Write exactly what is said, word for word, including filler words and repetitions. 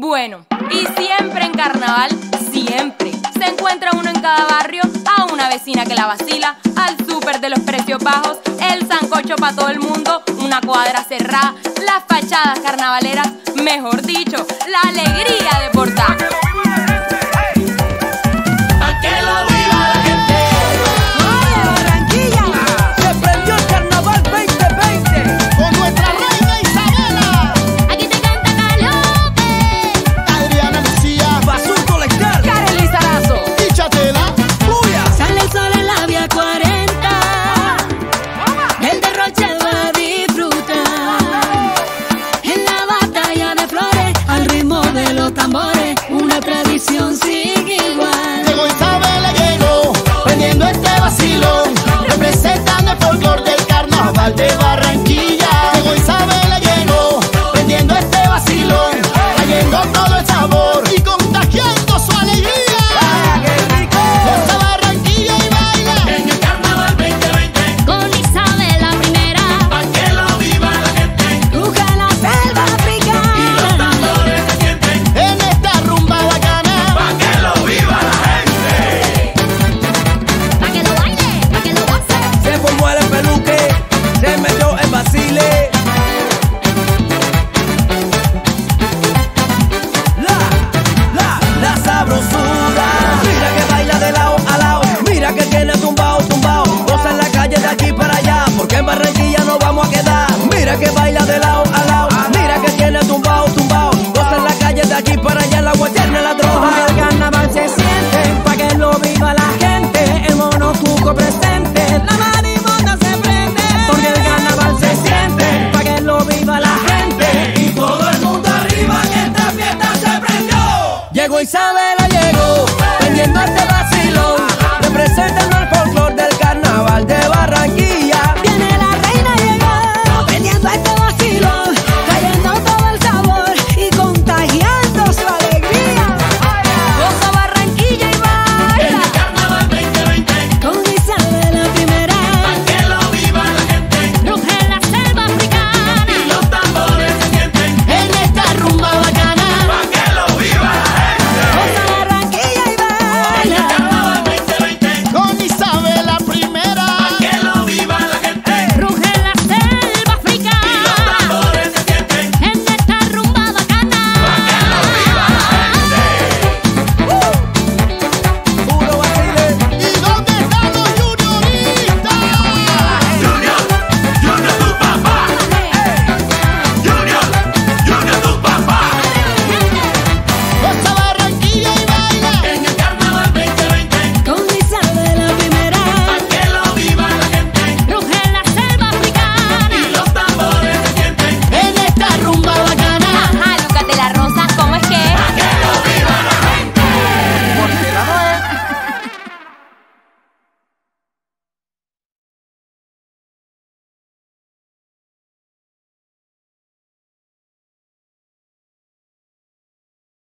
Bueno, y siempre en carnaval, siempre, se encuentra uno en cada barrio, a una vecina que la vacila, al súper de los precios bajos, el sancocho para todo el mundo, una cuadra cerrada, las fachadas carnavaleras, mejor dicho, la alegría de portar. De Barranquilla llegó Isabela, llegó prendiendo este vacilón, trayendo todo el sabor y contagiando su alegría. ¡Ah, qué rico! Corta Barranquilla y baila en el Carnaval veinte veinte con Isabela primera, pa' que lo viva la gente. Ruge la selva africana y los tambores se sienten en esta rumba bacana, pa' que lo viva la gente, pa' que lo baile, pa' que lo goce. Se formó el peluque, se metió el vacile. La, la, la sabrosura. Mira que baila de lado a lado, mira que tiene tumbao, tumbao. Goza en la calle de aquí para allá, porque en Barranquilla no vamos a quedar. Mira que baila de lado a lado, mira que tiene tumbao, tumbao. Goza en la calle de aquí para allá, la guayana, la troja. El carnaval se siente, pa' que lo viva la gente, el mono cuco presente. Llegó Isabela.